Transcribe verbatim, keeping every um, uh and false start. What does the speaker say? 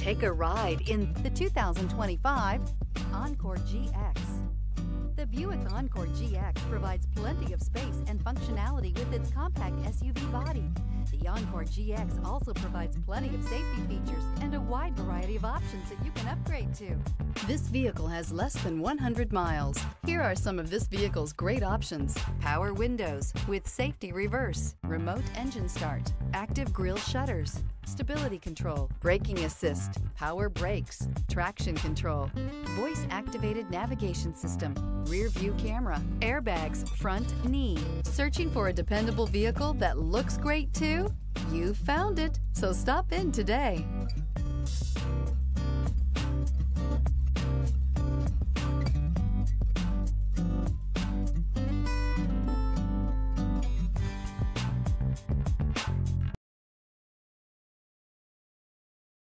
Take a ride in the two thousand twenty-five Encore G X. The Buick Encore G X provides plenty of space and functionality with its compact S U V body. The Encore G X also provides plenty of safety features and a wide variety of options that you can upgrade to. This vehicle has less than one hundred miles. Here are some of this vehicle's great options: power windows with safety reverse, remote engine start, active grille shutters, stability control, braking assist, power brakes, traction control, voice activated navigation system, rear view camera, airbags, front knee. Searching for a dependable vehicle that looks great too? You found it, so stop in today.